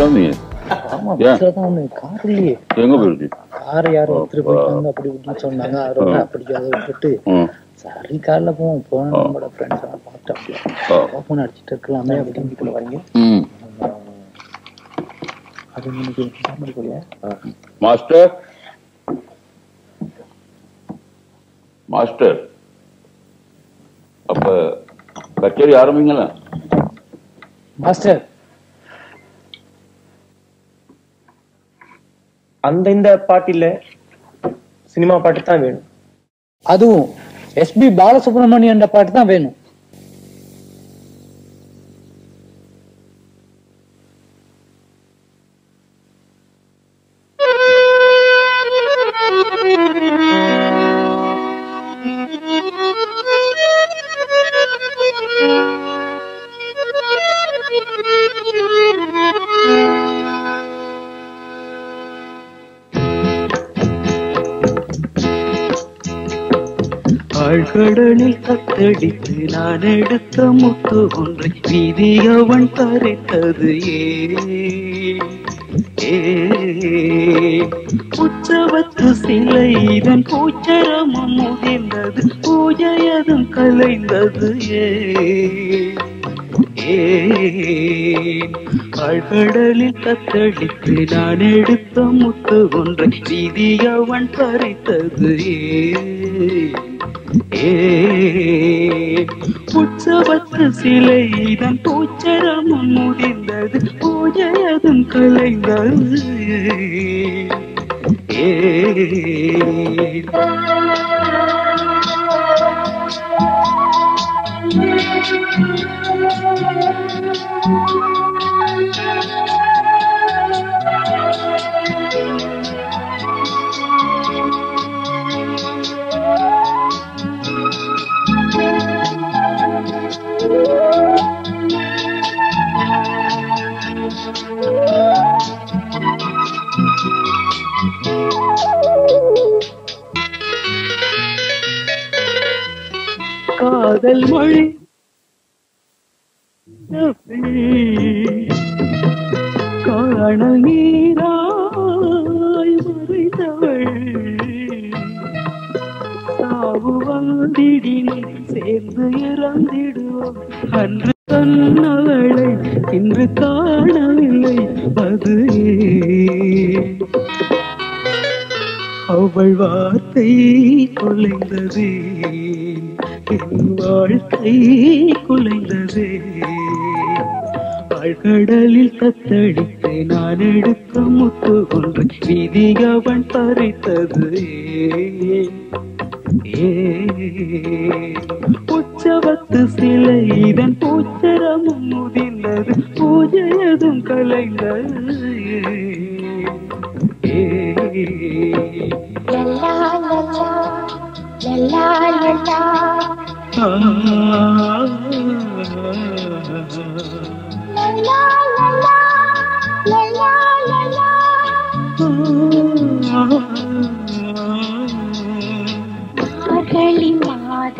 இஸ்லாமிய. ஆமா பேசுறதா ஒண்ணு கார் இல்லையே. எங்க போயிடுச்சு? கார் யாரோ எடுத்துட்டு போயிட்டாங்க அப்படி இப்படின்னு சொன்னாங்க. ரோட அப்படியே விட்டுட்டு சரி கார்ல போவோம் போன நம்மளோட ஃப்ரெண்ட்ஸ் எல்லாம் பார்த்தாங்க. ஓபன் அடிச்சிட்டு இருக்கலாமே அப்படிங்கிட்டு வரீங்க. ம். அது உங்களுக்கு சாம்பார் போறியா? மாஸ்டர் மாஸ்டர் அப்ப கச்சேரி ஆரம்பிங்களா? மாஸ்டர் அந்த இந்த பாட்டு இல்ல சினிமா பாட்டு தான் வேணும். அதுவும் எஸ்பி பாலசுப்ரமணியன் பாட்டு தான் வேணும். கடலில் தத்தடித்து நான் எடுத்த முத்து ஒன்றை வீதி அவன் தரித்தது ஏ உற்சவத்து சிலை இதன் பூச்சரமும் முகிந்தது பூஜையதும் கலைந்தது ஏ கடலில் தத்தடித்து நான் எடுத்த முத்து ஒன்றை வீதி அவன் தரித்தது ஏ உற்சவத்து சிலை இதன் பூச்சரமும் முடிந்தது பூஜையதும் கலைந்தது ஏ காதல் மொழி காணல் நீராய் மறைந்தவள் சாவு வந்திடினை சேர்ந்து இறந்திடுவோம் அன்று தன்னவளை இன்று காணவில்லை அதுவே அவள் வார்த்தை குலைந்ததே என் வாழ்க்கை குலைந்தது ஆழ்கடலில் தத்தடித்து நான் எடுத்த முத்து ஒன்று விதி அவன் பறித்தது ஏ உற்சவத்து சிலை இதன் பூச்சரமும் முதிந்தது பூஜையதும் கலைந்தது ஏ ஆகலி மாத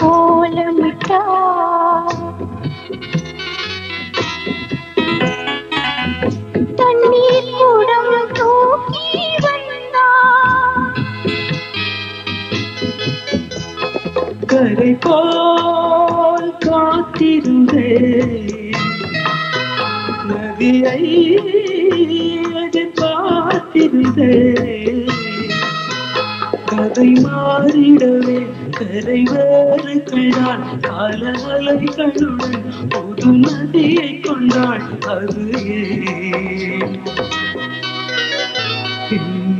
கோலமிட்டா தண்ணீர் கூடம் தூக்கி வந்தா கரை போல் காத்திருந்தே நதியை பார்த்திருந்தே கதை மாறிடவே கரை வேறு கண்டாள் காலகலைகளுடன் ஒரு நதியை கொண்டாள் அது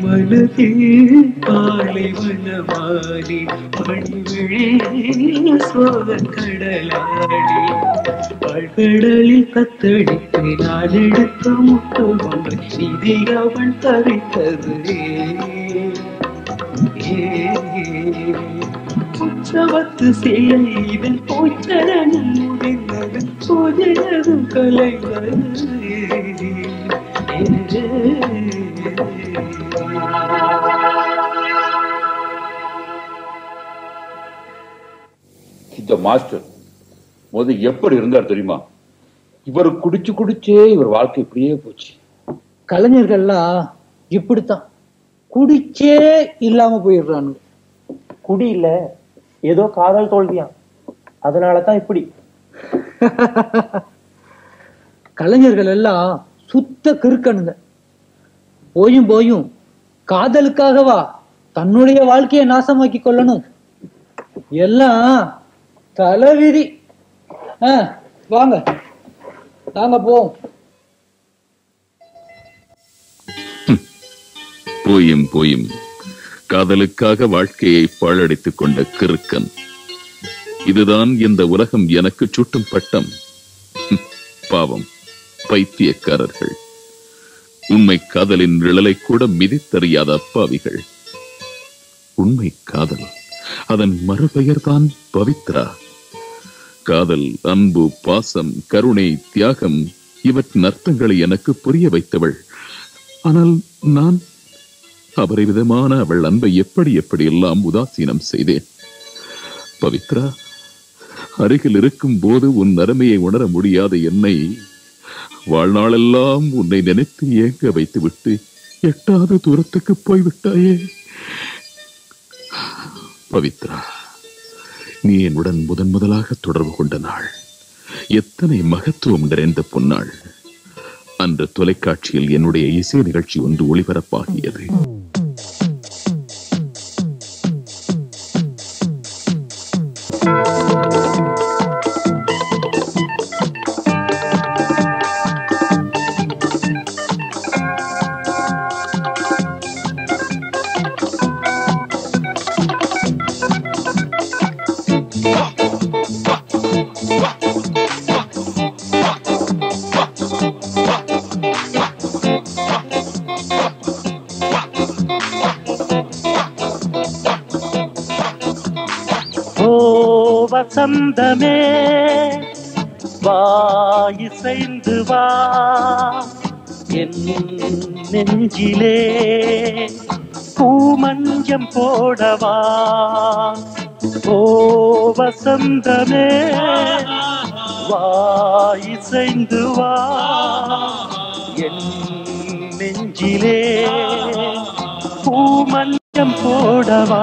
மனதில் பாலைவனமாடி மணிவிழே சோகக்கடலாடி பல்கடலில் கத்தடித்து நான் எடுத்த முத்து ஒன்று இதை அவன் தரித்தது உற்சவத்து சிலை இதன் பூச்சரனும் முடிந்தது பூஜையதும் கலைந்தது மாஸ்டர் எப்படி இருந்தார் தெரியுமா? இவர் குடிச்சு குடிச்சே இவர் வாழ்க்கை இப்படியே போச்சு. கலைஞர்கள்லாம் இப்படித்தான் குடிச்சே இல்லாம போயிடுறாங்க. குடி இல்ல, ஏதோ காதல் தோல்வியாம், அதனாலதான் இப்படி. கலைஞர்கள் எல்லாம் சுத்த கிறுக்கணுங்க. போயும் போயும் காதலுக்காகவா தன்னுடைய வாழ்க்கையை நாசமாக்கி கொள்ளணும். எல்லாம் தலைவிதி. வாங்க நாங்க போவோம். போயும் போயும் காதலுக்காக வாழ்க்கையை பாழடித்துக் கொண்ட கிறுக்கன். இதுதான் இந்த உலகம் எனக்கு சுட்டும் பட்டம். பாவம் பைத்தியக்காரர்கள், உண்மை காதலின் நிழலை கூட மிதித்தறியாத அப்பாவிகள். உண்மை காதல், அதன் மறுபெயர்தான் பவித்ரா. காதல், அன்பு, பாசம், கருணை, தியாகம் இவற்றின் அர்த்தங்களை எனக்கு புரிய வைத்தவள். ஆனால் நான் அபரிவிதமான அவள் அன்பை எப்படி எப்படி எல்லாம் உதாசீனம் செய்தேன். பவித்ரா, அருகில் இருக்கும் போது உன் அருமையை உணர முடியாத என்னை வாழ்நாளெல்லாம் உன்னை நினைத்து ஏங்க வைத்து விட்டு எட்டாவது தூரத்துக்கு போய்விட்டாயே. பவித்ரா, நீ என்னுடன் முதன் முதலாக தொடர்பு கொண்ட நாள் எத்தனை மகத்துவம் நிறைந்த பொன்னாள். அன்று தொலைக்காட்சியில் என்னுடைய இசை நிகழ்ச்சி ஒன்று ஒளிபரப்பாகியது. வசந்தமே வாய்ந்து வா என் நெஞ்சிலே பூமஞ்சம் போடவா. ஓ வசந்தமே வாய்ந்து வா என் நெஞ்சிலே பூமஞ்சம் போடவா.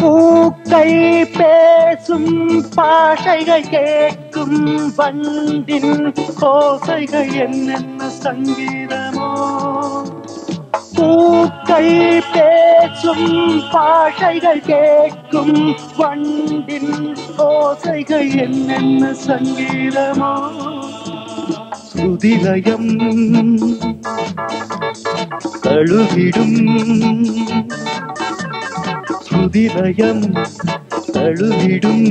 பூக்கை பேசும் பாஷைகள் கேட்கும் வண்டின் கோசைகள் என்னென்ன சங்கீதமோ. பூக்கை பேசும் பாஷைகள் கேட்கும் வண்டின் கோசைகள் என்னென்ன சங்கீதமோ. சுதிலயம் தழுவிடும் சுதிலயம் தழுவிடும்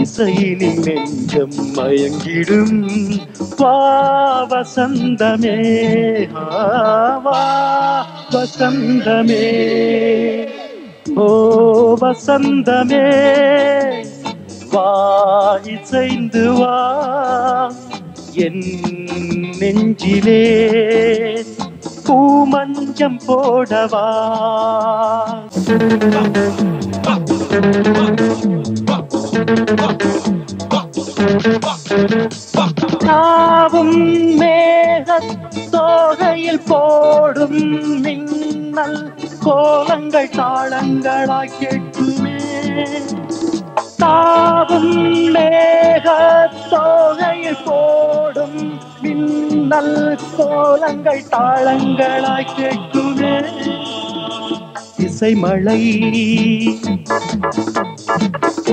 இசையினில் நெஞ்சம் மயங்கிடும். வா வசந்தமே வா வசந்தமே ஓ வசந்தமே வா இசைந்து வா என் நெஞ்சிலே பூமஞ்சம் போடவா. தாவும் மேகத் தோகையில் போடும் மின்னல் கோலங்கள் தாளங்களாய் கேட்குமே. தாவும் மேகத் தோகையில் போடும் மின்னல் கோலங்கள் தாளங்களாய் கேட்குமே. இசை மழை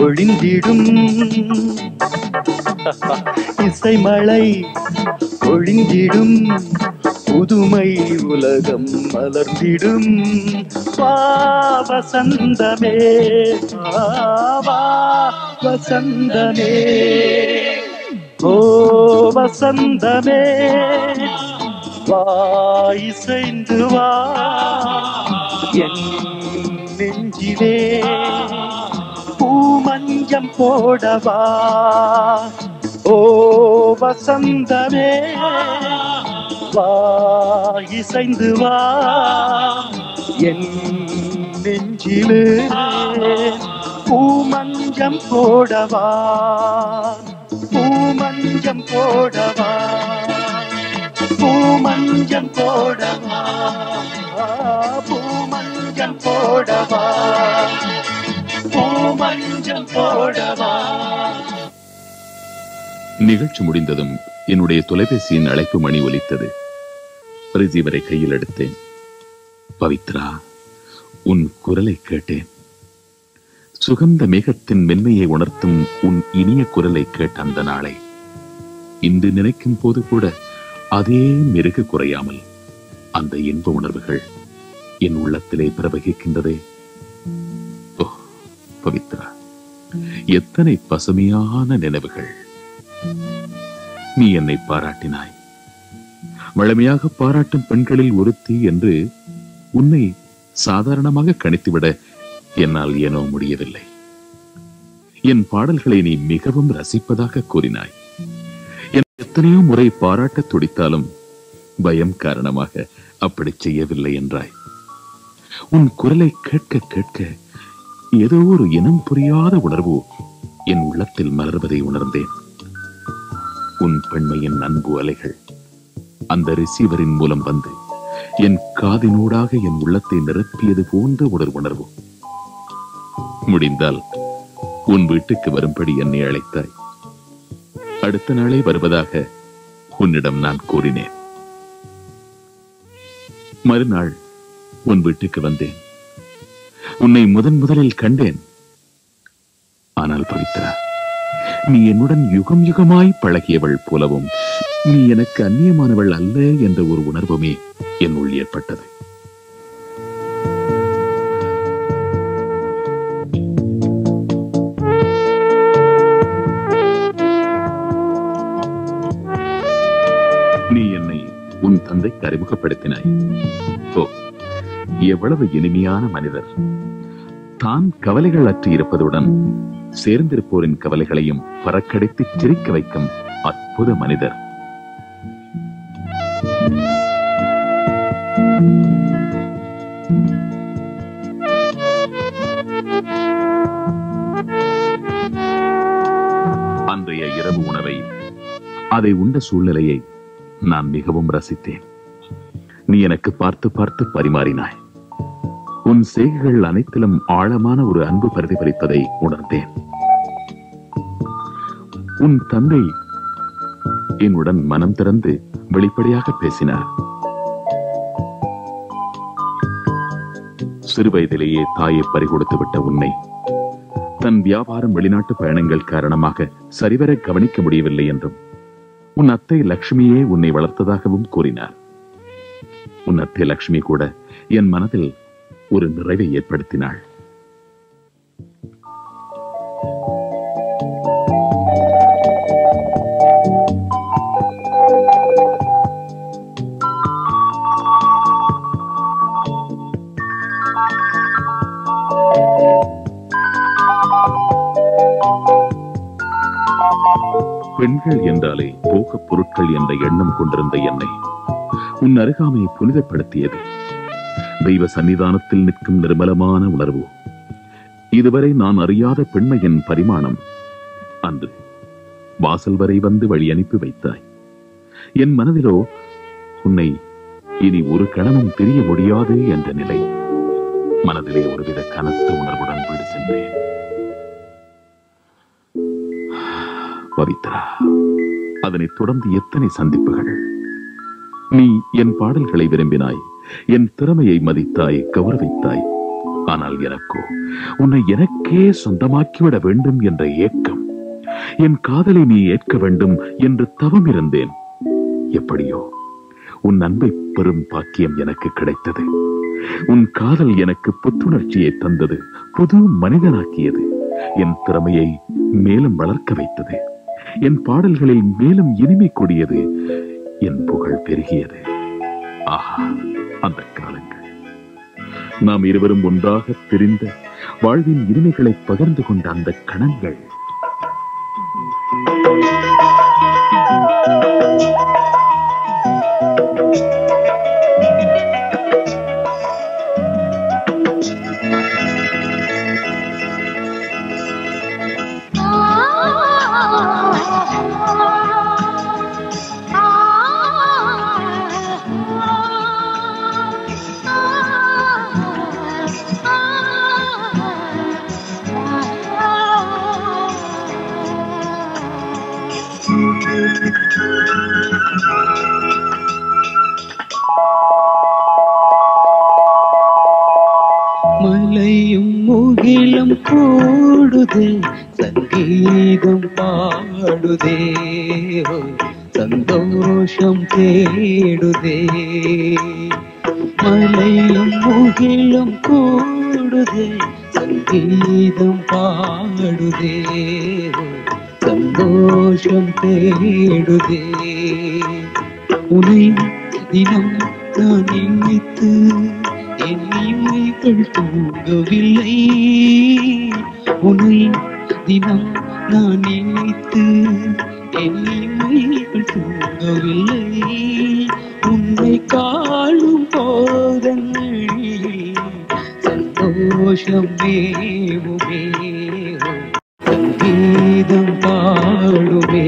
ஒளிந்திடும் இசை மழை ஒளிந்திடும் புதுமை உலகம் மலர்ந்திடும் வா வசந்தமே வா வசந்தமே ஓ வசந்தமே வா இசைந்து வா என் நெஞ்சிலே பூமஞ்சம் போடவா ஓ வசந்தமே வா இசைந்து வா என் நெஞ்சிலே பூமஞ்சம் போடவா பூமஞ்சம் போடவா பூமஞ்சம் போடவா பூமஞ்சம் போடவா பூமஞ்சம் போடவா. நிகழ்ச்சி முடிந்ததும் என்னுடைய தொலைபேசியின் அழைப்பு மணி ஒலித்தது. ரிசீவரை கையில் எடுத்தேன். பவித்ரா, உன் குரலை கேட்டேன். சுகந்த மேகத்தின் மென்மையை உணர்த்தும் உன் இனிய குரலை கேட்ட அந்த நாளை இன்று நினைக்கும் போது கூட அதே மெருகு குறையாமல் அந்த இன்ப உணர்வுகள் என் உள்ளத்திலே பிரவகிக்கின்றதே. ஓ பவித்ரா, எத்தனை பசுமையான நினைவுகள். நீ என்னை பாராட்டினாய். வளமையாக பாராட்டும் பெண்களில் ஒருத்தி என்று உன்னை சாதாரணமாக கணித்துவிட என்னால் ஏனோ முடியவில்லை. என் பாடல்களை நீ மிகவும் ரசிப்பதாக கூறினாய். எத்தனையோ முறை பாராட்ட துடித்தாலும் பயம் காரணமாக அப்படி செய்யவில்லை என்றாய். உன் குரலை கேட்க கேட்க ஏதோ ஒரு இனம் புரியாத உணர்வு என் உள்ளத்தில் மலர்வதை உணர்ந்தேன். உன் பெண்மையின் அன்பு அலைகள் அந்த ரிசீவரின் மூலம் வந்து என் காதினூடாக என் உள்ளத்தை நிரப்பியது போன்ற ஒரு உணர்வு. முடிந்தால் உன் வீட்டுக்கு வரும்படி என்னை அழைத்தாய். அடுத்த நாளே வருவதாக உன்னிடம் நான் கூறினேன். மறுநாள் உன் வீட்டுக்கு வந்தேன். உன்னை முதலில் கண்டேன். ஆனால் பவித்ரா, நீ என்னுடன் யுகம் யுகமாய் பழகியவள் போலவும் நீ எனக்கு அந்நியமானவள் அல்ல என்ற ஒரு உணர்வுமே என்னுள் ஏற்பட்டது. தந்தைக்கு அறிமுகப்படுத்தினாய். ஓ, எவ்வளவு இனிமையான மனிதர். தான் கவலைகள் அற்றி இருப்பதுடன் சேர்ந்திருப்போரின் கவலைகளையும் பறக்கடித்து சிரிக்க வைக்கும் அற்புத மனிதர். அன்றைய இரவு உணவை, அதை உண்ட சூழ்நிலையை நான் மிகவும் ரசித்தேன். நீ எனக்கு பார்த்து பார்த்து பரிமாறினாய். உன் செய்கைகள் அனைத்திலும் ஆழமான ஒரு அன்பு பிரதிபலிப்பதை உணர்ந்தேன். உன் தந்தை என்னுடன் மனம் திறந்து வெளிப்படையாக பேசினார். சிறுவயதிலேயே தாயை பறிகொடுத்துவிட்ட உன்னை தன் வியாபாரம் வெளிநாட்டு பயணங்கள் காரணமாக சரிவர கவனிக்க முடியவில்லை என்றும் உன் அத்தை லட்சுமியே உன்னை வளர்த்ததாகவும் கூறினார். உன் அத்தை லட்சுமி கூட என் மனதில் ஒரு நிறைவை ஏற்படுத்தினாள். பெண்கள் என்றாலே போக்கப் பொருட்கள் என்ற எண்ணம் கொண்டிருந்த என்னை உன் அருகாமையை புனிதப்படுத்தியது தெய்வ சன்னிதானத்தில் நிற்கும் நிர்மலமான உணர்வு. இதுவரை நான் அறியாத பெண்மையின் பரிமாணம் அன்று வாசல் வரை வந்து வழி அனுப்பி வைத்தாய். என் மனதிலோ உன்னை இனி ஒரு கணமும் தெரிய முடியாது என்ற நிலை. மனதிலே ஒருவித கனத்த உணர்வுடன் வீடு சென்றேன். பவித்ரா, அதனை தொடர்ந்து எத்தனை சந்திப்புகள். நீ என் பாடல்களை விரும்பினாய், என் திறமையை மதித்தாய், கௌரவித்தாய். ஆனால் எனக்கோ உன்னை எனக்கே சொந்தமாக்கிவிட வேண்டும் என்ற ஏக்கம், என் காதலை நீ ஏற்க வேண்டும் என்று தவம் இருந்தேன். எப்படியோ உன் அன்பை பெரும் பாக்கியம் எனக்கு கிடைத்தது. உன் காதல் எனக்கு புத்துணர்ச்சியை தந்தது, புது மனிதனாக்கியது, என் திறமையை மேலும் வளர்க்க வைத்தது, என் பாடல்களில் மேலும் இனிமை கொடியது, என் புகழ் பெருகியது. ஆஹா, அந்த காலங்கள்! நாம் இருவரும் ஒன்றாக பிரிந்த வாழ்வின் இனிமைகளை பகிர்ந்து கொண்ட அந்த கணங்கள். மலையும் முகிலும் கூடுதே, சங்கீதம் பாடுதே, சந்தோஷம் தேடுதே. மலையும் முகிலும் கூடுதே, சங்கீதம் பாடுதே, சந்தோஷம் தேடுதே. உனை தினம் நான் நினைத்து என் இமைகள் தூங்கவில்லை. உனை தினம் நான் நினைத்து என் இமைகள் தூங்கவில்லை. உன்னை காணும் போதங்களில் சந்தோஷம் மேவுமே, சங்கீதம் பாடுமே.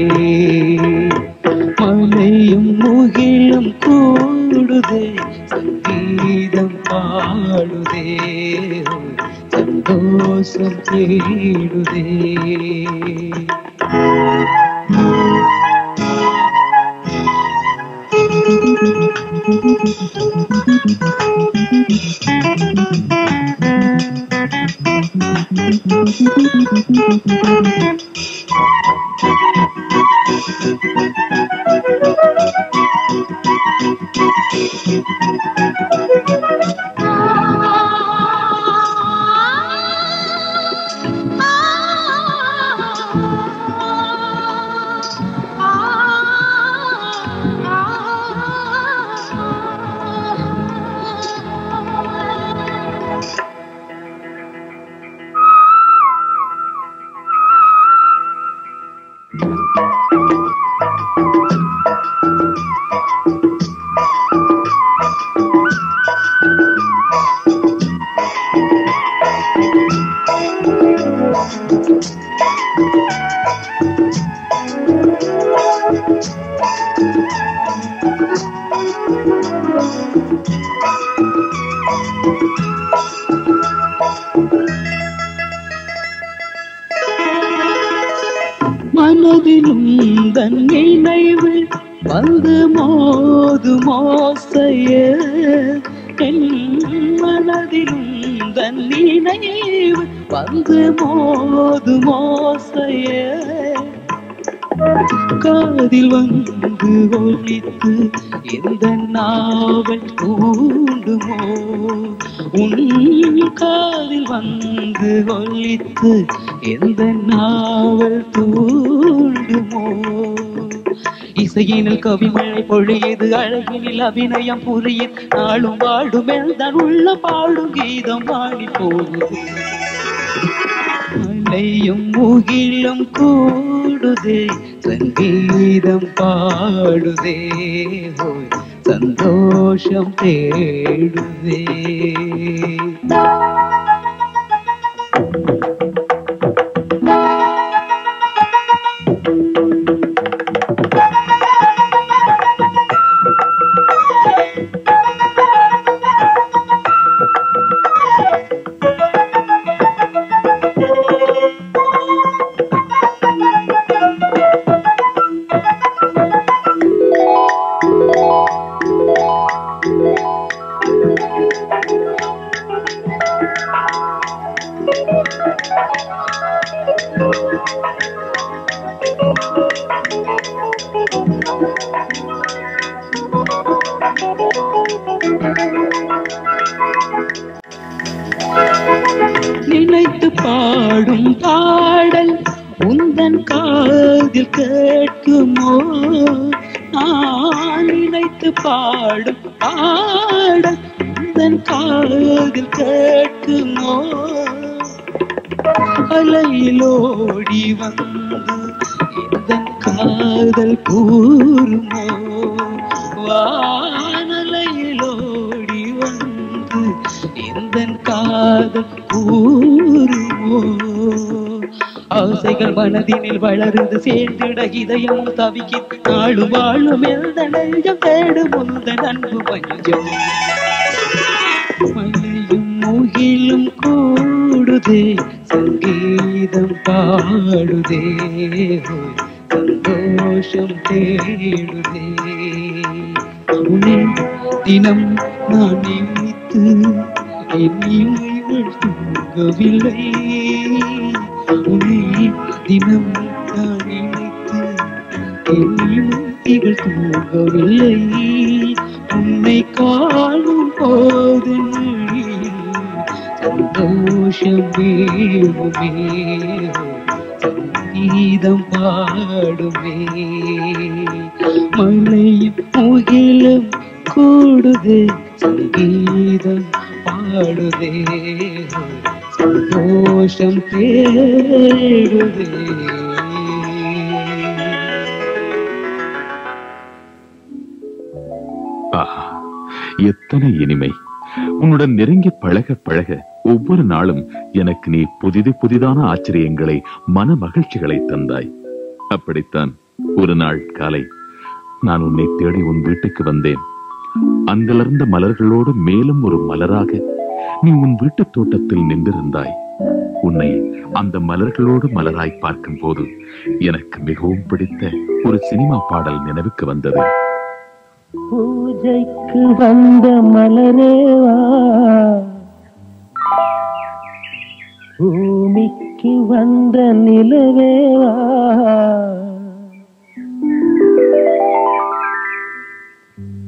மலையும் முகிலும் கூடுதே, சங்கீதம் பாடுதே, சந்தோஷம் தேடுதே. காதில் வந்து ஒலித்து எந்த நாவல் கூண்டுமோ, உன் காதில் வந்து ஒலித்து எந்த நாவல் தூண்டுமோ. இசையினில் கவிமழை பொழியது, அழகினில் அபிநயம் புரியுது, நாளும் வாடும் எந்த உள்ள பாடும் கீதம் பாடி போகுது. மலையும் முகிலும் கூடுதே, சங்கீதம் பாடுதே, சந்தோஷம் தேடுதே. நினைத்து பாடும் பாடல் உந்தன் காதில் கேட்குமோ? நான் நினைத்து பாடும் பாடல் உந்தன் காதில் கேட்குமோ? அலையிலோடி வந்து இந்தன் காதல் கூறுமோ? வானலையிலோடி வந்து இந்தன் காதல் கூறுமோ? ஆசைகள் மனதினில் வளர்ந்து சேர்ந்திட இதயம் தவிக்கி நாடு வாழும் எந்த நெஞ்சம் தேடும் உந்தன் அன்பு பஞ்சம். மலையும் முகிலும் கூடுதே, சங்கீதம் பாடுதே, சந்தோஷம் தேடுதே. அவனை தினம் நான் நினைத்து என்னில் தூங்கவில்லை. அவனை தினம் நான் நினைத்து என்னில் தூங்கவில்லை. உன்னை காணும் போது சங்கீதம் பாடுமே. மலையும் முகிலும் கூடுதே, சங்கீதம் பாடுதே, சந்தோஷம் தேடுதே. ஆஹா, எத்தனை இனிமை! உன்னுடன் நெருங்கி பழக பழக ஒவ்வொரு நாளும் எனக்கு நீ புதிதான ஆச்சரியங்களை, மன மகிழ்ச்சிகளை தந்தாய். அப்படித்தான் ஒரு நாள் காலை நான் உன்னை தேடி உன் வீட்டுக்கு வந்தேன். அங்கிலிருந்த மலர்களோடு மேலும் ஒரு மலராக நீ உன் வீட்டு தோட்டத்தில் நின்றிருந்தாய். உன்னை அந்த மலர்களோடு மலராய் பார்க்கும் போது எனக்கு மிகவும் பிடித்த ஒரு சினிமா பாடல் நினைவுக்கு வந்தது. பூஜைக்கு வந்த மலரேவா, பூமிக்கு வந்த நிலவேவா,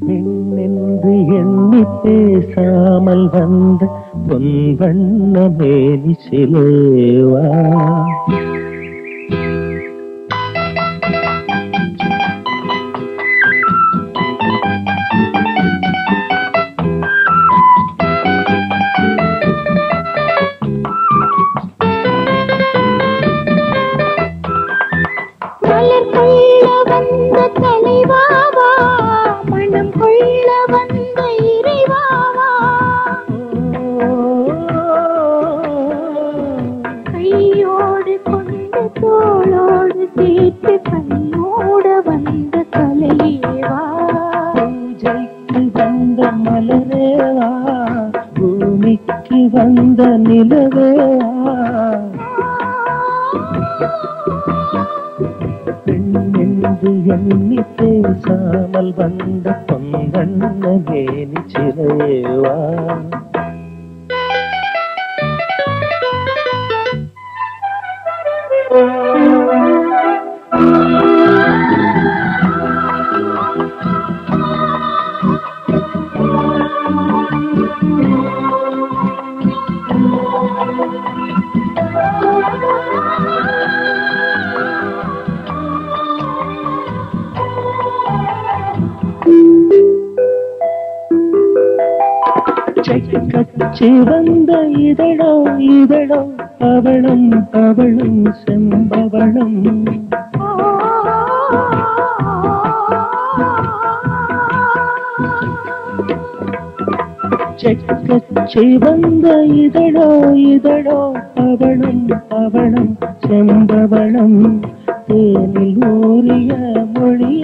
நின்று எண்ணி பேசாமல் வந்த பொன் வண்ண மேனி சிலேவா, வந்த நிலவே பெண்ணென்று எண்ணி பேசாமல் வந்த பொங்கண்ண மேனி சிலைவா. கச்சி வந்த இதழம் இதழம் பவளம் பவளம் செம்பவளம், கச்சி வந்த இதழோ இதழோ பவளம் பவளம் செம்பவளம், தேனில் ஊறிய மொழி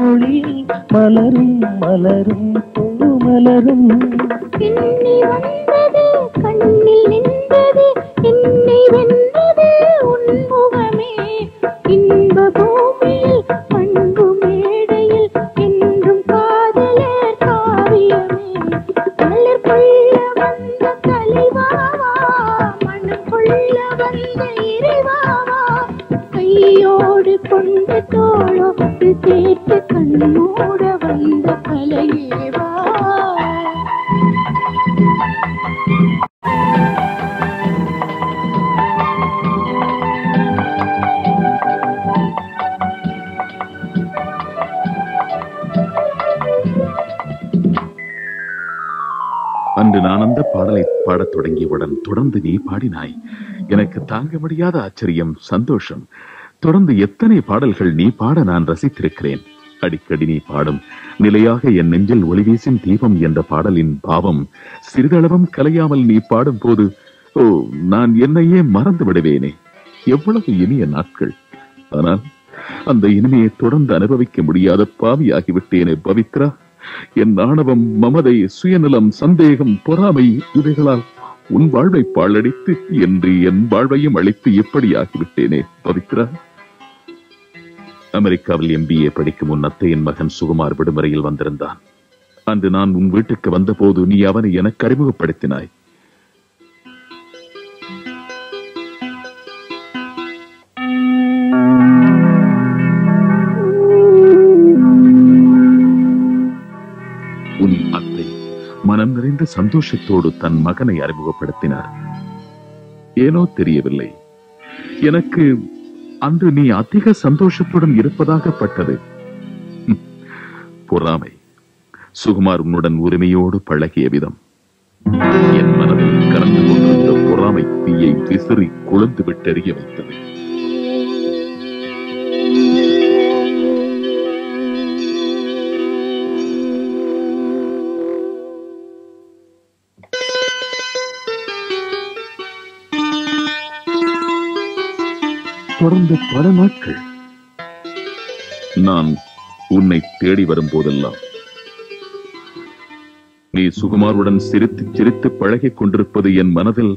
மொழி மலரும் மலரும் பொழு மலரும், என்னை வந்தது கண்ணில் நின்றது என்னை வென்றது உன்புகமே, இன்ப பூமியில் பண்பு மேடையில் என்றும் காதலர் காவியமே, மலர் கொள்ள வந்த தலைவாவா மனம் கொள்ள வந்த அன்று நான் அந்த பாடலை பாடத் தொடங்கியவுடன் தொடர்ந்து நீ பாடினாய். எனக்கு தாங்க முடியாத ஆச்சரியம், சந்தோஷம். தொடர்ந்து எத்தனை பாடல்கள் நீ பாட நான் ரசித்திருக்கிறேன். அடிக்கடி நீ பாடும் நிலையாக என் நெஞ்சில் ஒளிவீசும் தீபம் என்ற பாடலின் பாவம் சிறிதளவும் கலையாமல் நீ பாடும் போது ஓ, நான் என்னையே மறந்து விடுவேனே. எவ்வளவு இனிய நாட்கள்! ஆனால் அந்த இனிமையை தொடர்ந்து அனுபவிக்க முடியாத பாவியாகிவிட்டேனே பவித்ரா. என் ஆணவம், மமதை, சுயநலம், சந்தேகம், பொறாமை இவைகளால் உன் வாழ்வை பாழடித்து என்று என் வாழ்வையும் அழித்து எப்படி ஆகிவிட்டேனே பவித்ரா. அமெரிக்காவில் MBA படிக்கும் உன் அத்தையின் மகன் சுகுமார் விடுமுறையில் வந்திருந்தான். அன்று நான் உன் வீட்டுக்கு வந்தபோது நீ அவனை எனக்கு அறிமுகப்படுத்தினாய். உன் அத்தை மனம் நிறைந்த சந்தோஷத்தோடு தன் மகனை அறிமுகப்படுத்தினார். ஏனோ தெரியவில்லை, எனக்கு அன்று நீ அதிக சந்தோஷத்துடன் இருப்பதாகப்பட்டது. பொறாமை, சுகுமார் உன்னுடன் உரிமையோடு பழகிய விதம், என் மனதில் கலந்து கொண்டிருந்த பொறாமை தீயை விசிறி கொழுந்து விட்டெறிய வைத்தது. தொடர்ந்து பல நாட்கள் நான் உன்னை தேடி வரும் போதெல்லாம் நீ சுகுமாருடன் சிரித்து சிரித்து பழகி கொண்டிருப்பது என் மனதில்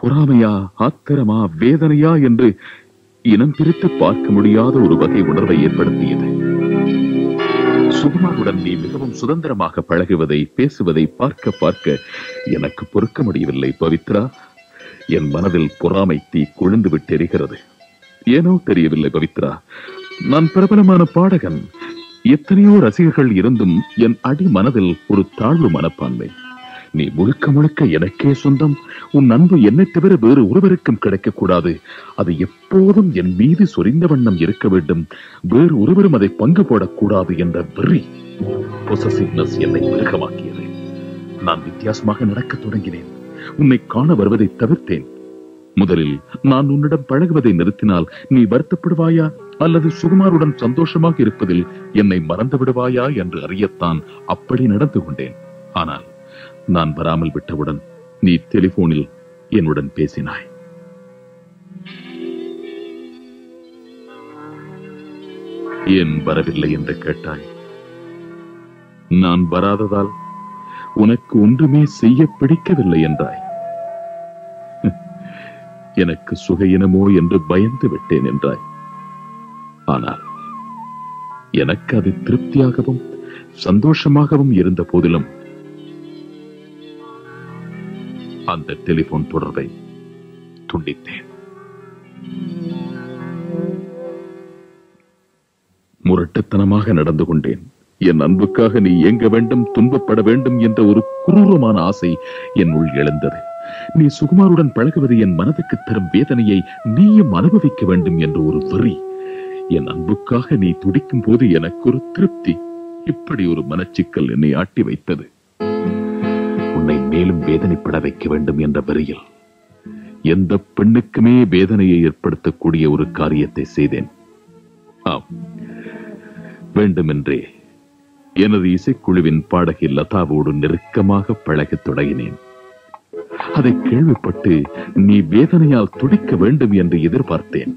பொறாமையா, ஆத்திரமா, வேதனையா என்று இனம் பிரித்து பார்க்க முடியாத ஒரு வகை உணர்வை ஏற்படுத்தியது. சுகுமாருடன் நீ மிகவும் சுதந்திரமாக பழகுவதை, பேசுவதை பார்க்க பார்க்க எனக்கு பொறுக்க முடியவில்லை பவித்ரா. என் மனதில் பொறாமை தீ கொழுந்து விட்டெரிகிறது. ஏனோ தெரியவில்லை பவித்ரா, நான் பிரபலமான பாடகன், எத்தனையோ ரசிகர்கள் இருந்தும் என் அடி மனதில் ஒரு தாழ்வு மனப்பான்மை. நீ முழுக்க முழுக்க எனக்கே சொந்தம். உன் அன்பு என்னை தவிர வேறு ஒருவருக்கும் கிடைக்கக்கூடாது. அது எப்போதும் என் மீது சொரிந்த வண்ணம் இருக்க வேண்டும். வேறு ஒருவரும் அதை பங்கு போடக்கூடாது என்ற வெறி, பொசசிவ்னஸ் என்னை மிருகமாக்கியது. நான் வித்தியாசமாக நடக்க தொடங்கினேன். உன்னை காண வருவதை தவிர்த்தேன். முதலில் நான் உன்னிடம் பழகுவதை நிறுத்தினால் நீ வருத்தப்படுவாயா அல்லது சுகுமாருடன் சந்தோஷமாக இருப்பதில் என்னை மறந்து விடுவாயா என்று அறியத்தான் அப்படி நடந்து கொண்டேன். ஆனால் நான் வராமல் விட்டவுடன் நீ டெலிபோனில் என்னுடன் பேசினாய். ஏன் வரவில்லை என்று கேட்டாய். நான் வராததால் உனக்கு ஒன்றுமே செய்ய பிடிக்கவில்லை என்றாய். எனக்கு சுகையினமோ என்று பயந்து விட்டேன் என்றாய். ஆனால் எனக்கு அது திருப்தியாகவும் சந்தோஷமாகவும் இருந்த போதிலும் அந்த டெலிபோன் தொடர்பை துண்டித்தேன். முரட்டுத்தனமாக நடந்து கொண்டேன். என் அன்புக்காக நீ ஏங்க வேண்டும், துன்பப்பட வேண்டும் என்ற ஒரு குரூரமான ஆசை என்னுள் எழுந்தது. நீ சுகுமாருடன் பழகுவது என் மனதுக்கு தரும் வேதனையை நீயும் அனுபவிக்க வேண்டும் என்ற ஒரு வெறி, என் அன்புக்காக நீ துடிக்கும் போது எனக்கு ஒரு திருப்தி, இப்படி ஒரு மனச்சிக்கல் என்னை ஆட்டி வைத்தது. உன்னை மேலும் வேதனைப்பட வைக்க வேண்டும் என்ற வெறியில் எந்த பெண்ணுக்குமே வேதனையை ஏற்படுத்தக்கூடிய ஒரு காரியத்தை செய்தேன். ஆம், வேண்டுமென்றே எனது இசைக்குழுவின் பாடகி லதாவோடு நெருக்கமாக பழகத் தொடங்கினேன். அதை கேள்விப்பட்டு நீ வேதனையால் துடிக்க வேண்டும் என்று எதிர்பார்த்தேன்.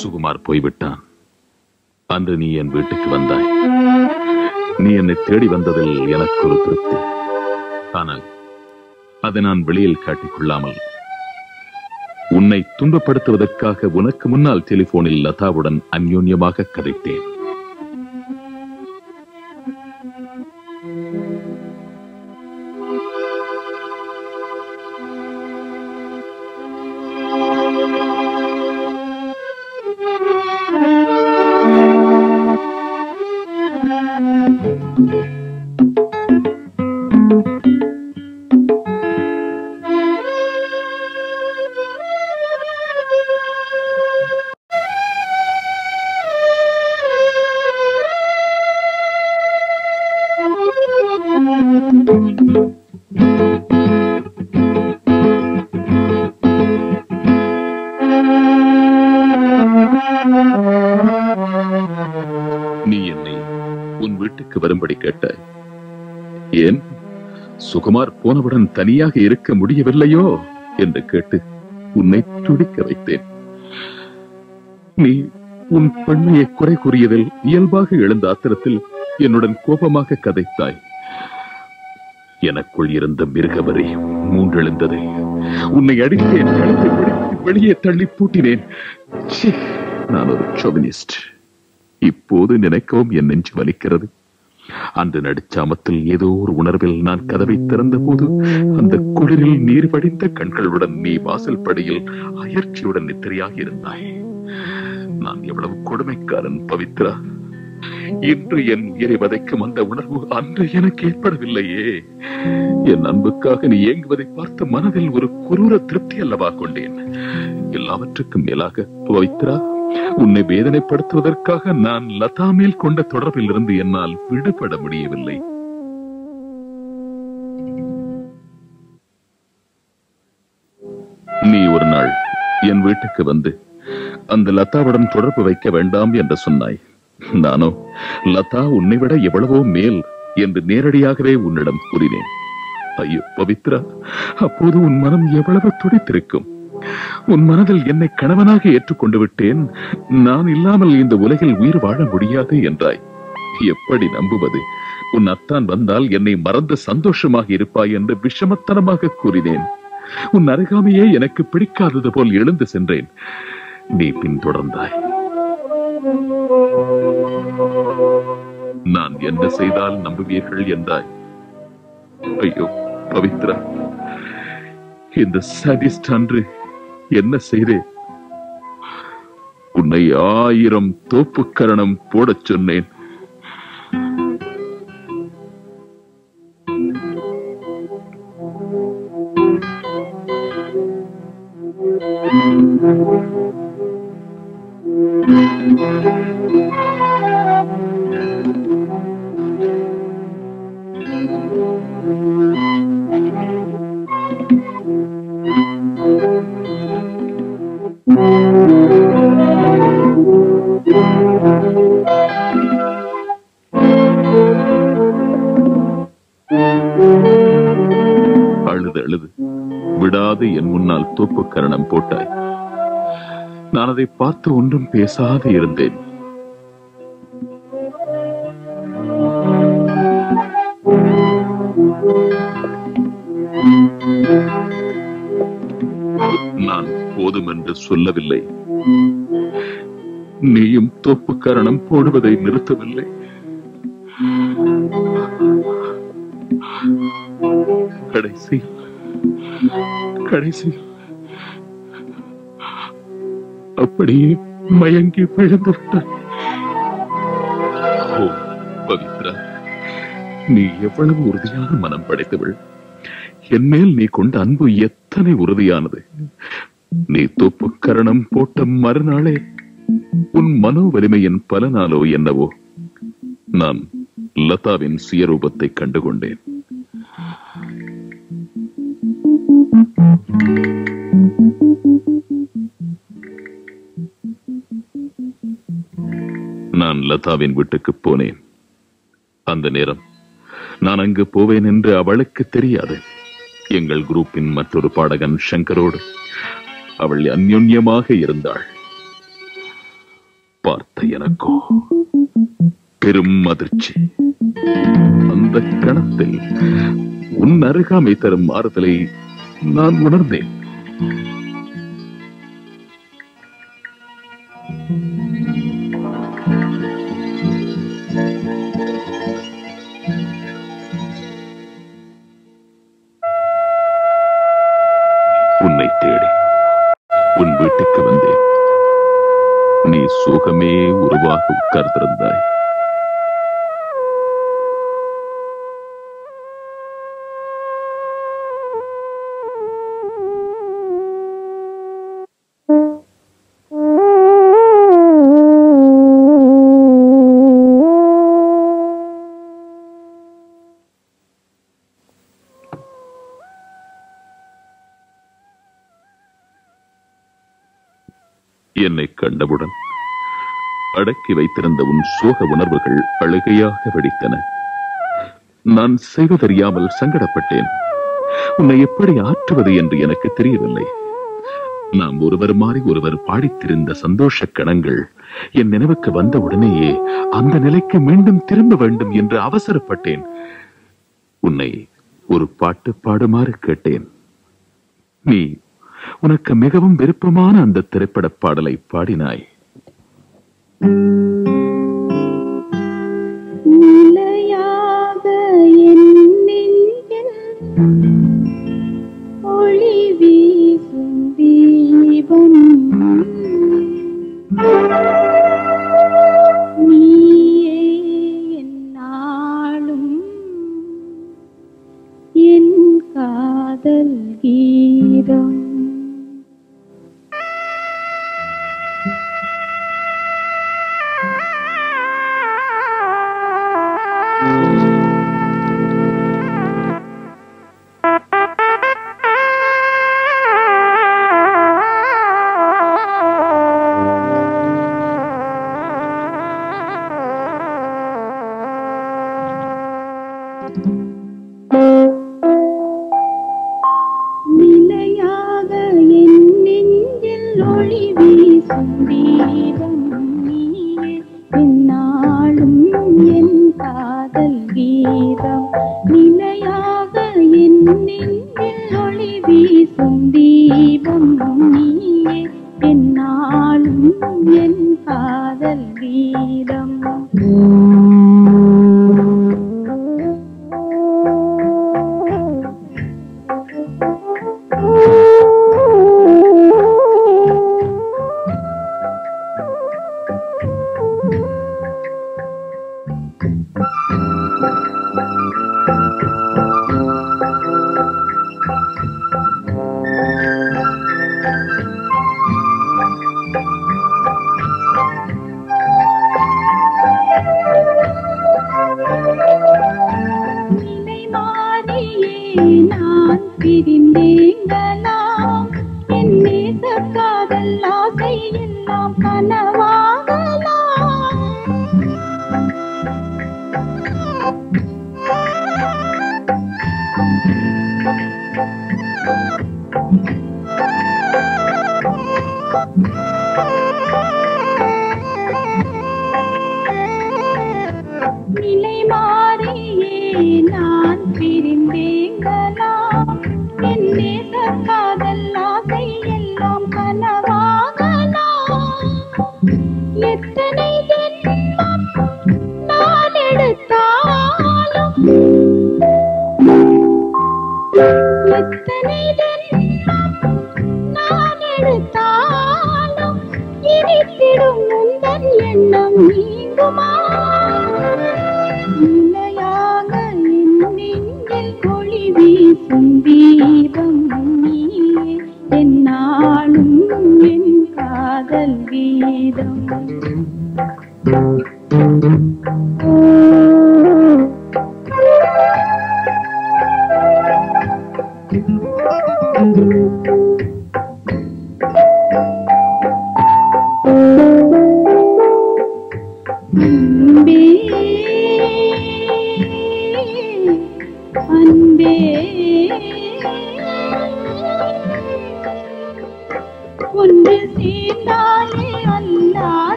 சுகுமார் போய்விட்டான். அன்று நீ என் வீட்டுக்கு வந்தாய். நீ என்னை தேடி வந்ததில் எனக்கு ஒரு திருப்தி. ஆனால் அதை நான் வெளியில் காட்டிக்கொள்ளாமல் உன்னை துன்பப்படுத்துவதற்காக உனக்கு முன்னால் டெலிபோனில் லதாவுடன் அந்யோன்யமாக கதைத்தேன். सुकुमार पोनवुடன் தனியாக இருக்க முடியவில்லையோ என்று கேட்டு உன்னை துடிக்க வைத்தேன். நீ உன் பெண்மையை குறை கூறியதில் இயல்பாக எழுந்த ஆத்திரத்தில் என்னுடன் கோபமாக கதைத்தாய். எனக்குள் இருந்த மிருகவரி மூன்றெழுந்தது. உன்னை அடித்தேன், வெளியே தள்ளி பூட்டினேன். நான் ஒரு சோவினிஸ்ட். இப்போது நினைக்கவும் என் நெஞ்சு வலிக்கிறது. அந்த நடுச்சாமத்தில் ஏதோ ஒரு உணர்வில் நான் கதவை திறந்த போது அந்த குளிரில் நீர் வடிந்த கண்களுடன் நீ வாசல் படியில் அயற்சியுடன் நித்திரையாக இருந்தாய். நான் எவ்வளவு கொடுமைக்காரன் பவித்ரா. இன்று என் உயிரை வதைக்கும் அந்த உணர்வு அன்று எனக்கு ஏற்படவில்லையே. என் அன்புக்காக நீ ஏங்குவதை பார்த்து மனதில் ஒரு குரூர திருப்தி அல்லவா கொண்டேன். எல்லாவற்றுக்கும் மேலாக பவித்ரா, உன்னை வேதனைப்படுத்துவதற்காக நான் லதா மேல் கொண்ட தொடர்பில் இருந்து என்னால் விடுபட முடியவில்லை. நீ ஒரு நாள் என் வீட்டுக்கு வந்து அந்த லதாவுடன் தொடர்பு வைக்க வேண்டாம் என்று சொன்னாய். நானோ லதா உன்னை விட எவ்வளவோ மேல் என்று நேரடியாகவே உன்னிடம் கூறினேன். ஐயோ பவித்ரா, அப்போது உன் மனம் எவ்வளவு துடித்திருக்கும். உன் மனதில் என்னை கணவனாக ஏற்றுக்கொண்டு விட்டேன், நான் இல்லாமல் இந்த உலகில் உயிர் வாழ முடியாது என்றாய். எப்படி நம்புவது? உன் அத்தான் வந்தால் என்னை மறந்து சந்தோஷமாக இருப்பாய் என்று விஷமத்தனமாக கூறினேன். உன் அருகாமையே எனக்கு பிடிக்காதது போல் எழுந்து சென்றேன். நீ பின்தொடர்ந்தாய். நான் என்ன செய்தால் நம்புவீர்கள் என்றாய். ஐயோ பவித்ரா, இந்த சதிஸ்ட் அன்று என்ன செய்தேன்? உன்னை 1000 தோப்புக்கரணம் போடச் சொன்னேன். தோப்புக்கரணம் போட்டாய். நான் அதை பார்த்து ஒன்றும் பேசாது இருந்தேன். நான் போதும் என்று சொல்லவில்லை. நீயும் தோப்புக்கரணம் போடுவதை நிறுத்தவில்லை. கடைசி அப்படியே மயங்கி விழுந்து விட்டாய். ஓ பவித்ரா, நீ எவ்வளவு உறுதியான மனம் படைத்தவள். என் மேல் நீ கொண்ட அன்பு எத்தனை உறுதியானது. நீ தோப்புக்கரணம் போட்ட மறுநாளே உன் மனோ வலிமையின் பலனாலோ என்னவோ நான் லதாவின் சுயரூபத்தை கண்டுகொண்டேன். நான் லதாவின் வீட்டுக்கு போனேன். அந்த நேரம் நான் அங்கு போவேன் என்று அவளுக்கு தெரியாது. எங்கள் குரூப்பின் மற்றொரு பாடகன் சங்கரோடு அவள் அந்யோன்யமாக இருந்தாள். பார்த்த எனக்கோ பெரும் அதிர்ச்சி. அந்த கணத்தில் உன் அருகாமை தரும் ஆறுதலை நான் உணர்ந்தேன். உன்னை தேடி உன் வீட்டுக்கு வந்தேன். நீ சோகமே உருவாக உட்கார்ந்திருந்தாய். என்னை கண்டவுடன் அடக்கி வைத்திருந்த உன் சோக உணர்வுகள் அழுகையாக வெடித்தன. நான் செய்வதறியாமல் சங்கடப்பட்டேன். உன்னை எப்படி ஆற்றுவது என்று எனக்கு தெரியவில்லை. நாம் ஒருவர் மாறி ஒருவர் பாடித்திருந்த சந்தோஷ கணங்கள் என் நினைவுக்கு வந்த உடனேயே அந்த நிலைக்கு மீண்டும் திரும்ப வேண்டும் என்று அவசரப்பட்டேன். உன்னை ஒரு பாட்டு பாடுமாறு கேட்டேன். நீ உனக்கு மிகவும் விருப்பமான அந்த திரைப்பட பாடலை பாடினாய்.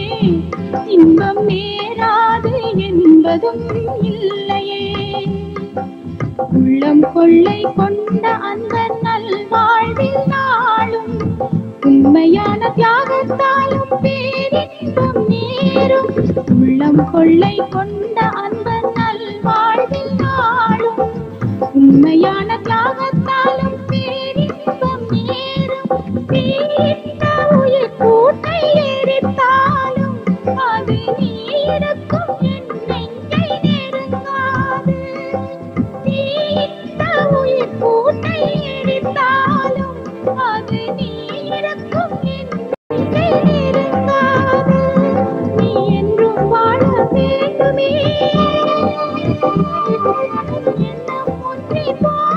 People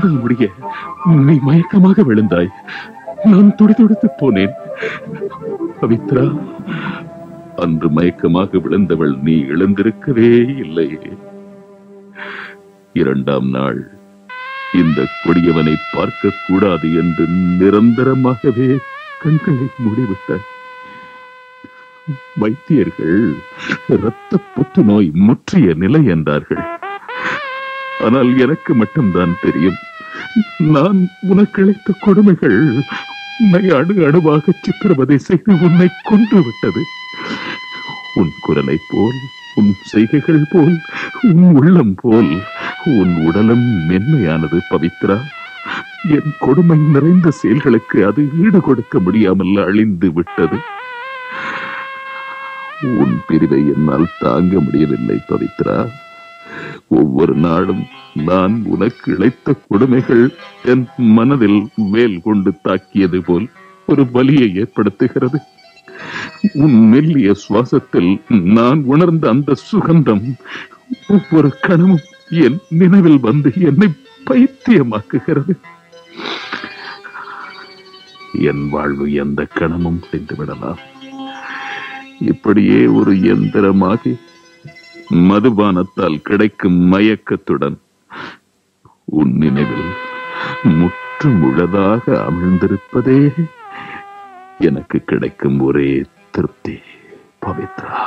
பாடல் முடிய நீ மயக்கமாக விழுந்தாய். நான் துடிதுடித்து போனேன். பவித்ரா, அன்று மயக்கமாக விழுந்தவள் நீ எழுந்திருக்கவே இல்லை. இரண்டாம் நாள் இந்த கொடியவனை பார்க்க கூடாது என்று நிரந்தரமாகவே கண்களை மூடிவிட்டார். வைத்தியர்கள் இரத்த புற்றுநோய் முற்றிய நிலை என்றார்கள். ஆனால் எனக்கு மட்டும்தான் தெரியும், நான் உனக்கழைத்த கொடுமைகள் உன்னை அணு அணுவாக சித்திரவதை செய்து உன்னை கொன்று விட்டது. உன் குரலை போல், உன் செய்கைகள் போல், உன் உள்ளம் போல் உன் உடலும் மென்மையானது பவித்ரா. என் கொடுமை நிறைந்த செயல்களுக்கு அது ஈடு கொடுக்க முடியாமல் அழிந்து விட்டது. உன் பிரிவை என்னால் தாங்க முடியவில்லை பவித்ரா. ஒவ்வொரு நாளும் நான் உனக்கு இழைத்த கொடுமைகள் என் மனதில் மேல் கொண்டு தாக்கியது போல் ஒரு வலியை ஏற்படுத்துகிறது. உன் மெல்லிய சுவாசத்தில் நான் உணர்ந்த அந்த சுகந்தம் ஒவ்வொரு கணமும் என் நினைவில் வந்து என்னை பைத்தியமாக்குகிறது. என் வாழ்வு எந்த கணமும் சென்று விடலாம். இப்படியே ஒரு எந்திரமாகி மதுபானத்தால் கிடைக்கும் மயக்கத்துடன் உன் நினைவில் முற்று முழுதாக அமிழ்ந்திருப்பதே எனக்கு கிடைக்கும் ஒரே திருப்தி பவித்ரா.